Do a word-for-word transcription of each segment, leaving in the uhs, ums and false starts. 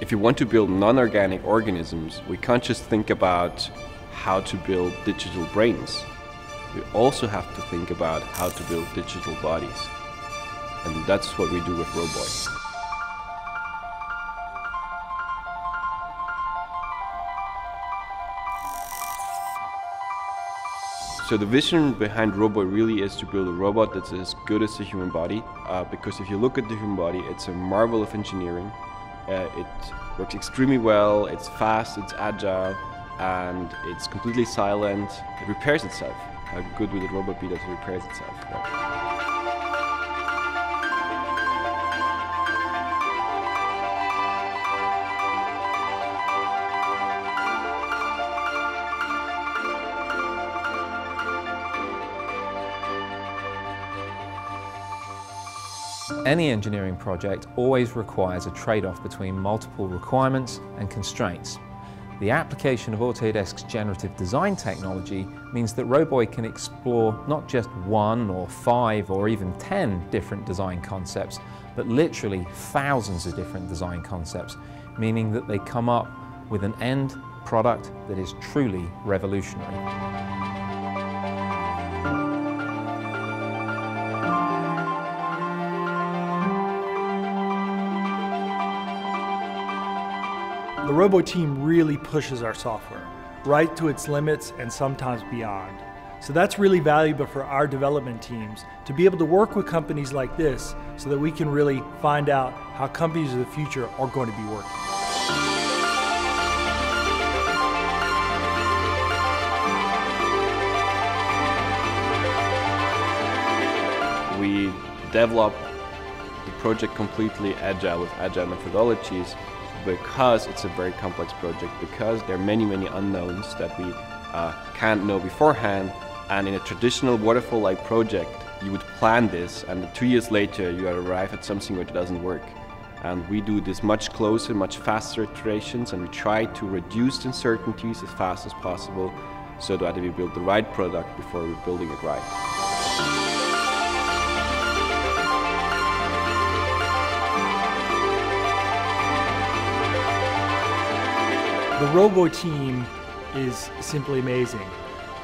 If you want to build non-organic organisms, we can't just think about how to build digital brains. We also have to think about how to build digital bodies. And that's what we do with Roboy. So the vision behind Roboy really is to build a robot that's as good as the human body, uh, because if you look at the human body, it's a marvel of engineering. Uh, it works extremely well, it's fast, it's agile, and it's completely silent. It repairs itself. How good would a robot be that it repairs itself? Right? Any engineering project always requires a trade-off between multiple requirements and constraints. The application of Autodesk's generative design technology means that Roboy can explore not just one or five or even ten different design concepts, but literally thousands of different design concepts, meaning that they come up with an end product that is truly revolutionary. The Roboy team really pushes our software right to its limits and sometimes beyond. So that's really valuable for our development teams to be able to work with companies like this so that we can really find out how companies of the future are going to be working. We develop the project completely agile with agile methodologies, because it's a very complex project, because there are many, many unknowns that we uh, can't know beforehand. And in a traditional waterfall-like project, you would plan this, and two years later you arrive at something which doesn't work. And we do this much closer, much faster iterations, and we try to reduce uncertainties as fast as possible, so that we build the right product before we're building it right. The Roboy team is simply amazing.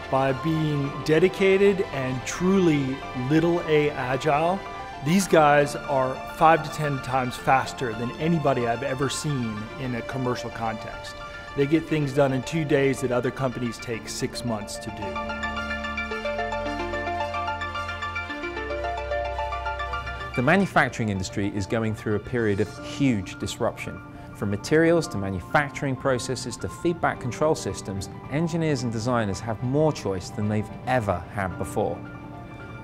By being dedicated and truly little a agile, these guys are five to ten times faster than anybody I've ever seen in a commercial context. They get things done in two days that other companies take six months to do. The manufacturing industry is going through a period of huge disruption. From materials to manufacturing processes to feedback control systems, engineers and designers have more choice than they've ever had before.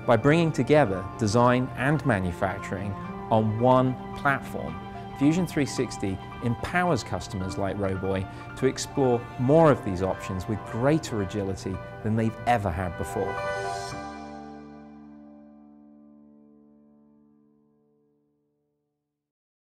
By bringing together design and manufacturing on one platform, Fusion three sixty empowers customers like Roboy to explore more of these options with greater agility than they've ever had before.